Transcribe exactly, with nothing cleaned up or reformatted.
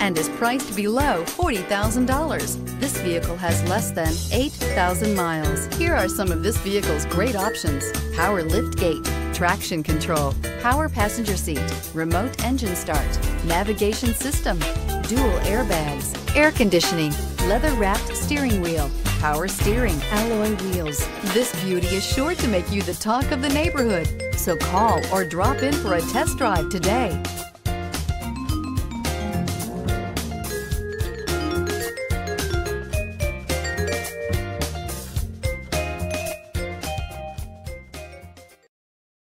and is priced below forty thousand dollars. This vehicle has less than eight thousand miles. Here are some of this vehicle's great options: power lift gate, traction control, power passenger seat, remote engine start, navigation system, dual airbags, air conditioning, leather-wrapped steering wheel, power steering, alloy wheels. This beauty is sure to make you the talk of the neighborhood. So call or drop in for a test drive today.